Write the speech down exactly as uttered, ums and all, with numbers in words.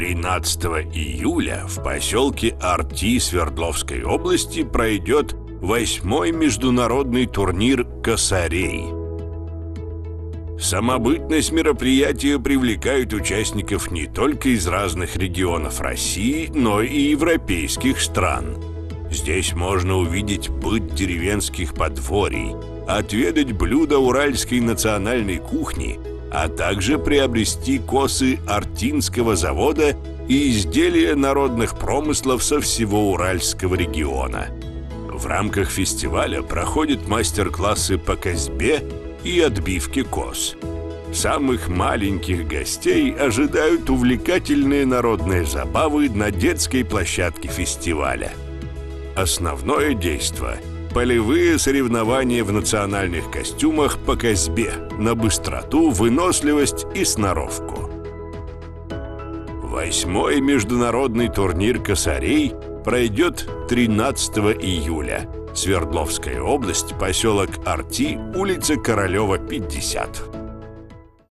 тринадцатого июля в поселке Арти Свердловской области пройдет восьмой международный турнир косарей. Самобытность мероприятия привлекает участников не только из разных регионов России, но и европейских стран. Здесь можно увидеть быт деревенских подворий, отведать блюда уральской национальной кухни, а также приобрести косы Артинского завода и изделия народных промыслов со всего Уральского региона. В рамках фестиваля проходят мастер-классы по косьбе и отбивке кос. Самых маленьких гостей ожидают увлекательные народные забавы на детской площадке фестиваля. Основное действо – полевые соревнования в национальных костюмах по косьбе на быстроту, выносливость и сноровку. Восьмой международный турнир косарей пройдет тринадцатого июля. Свердловская область, поселок Арти, улица Королева, пятьдесят.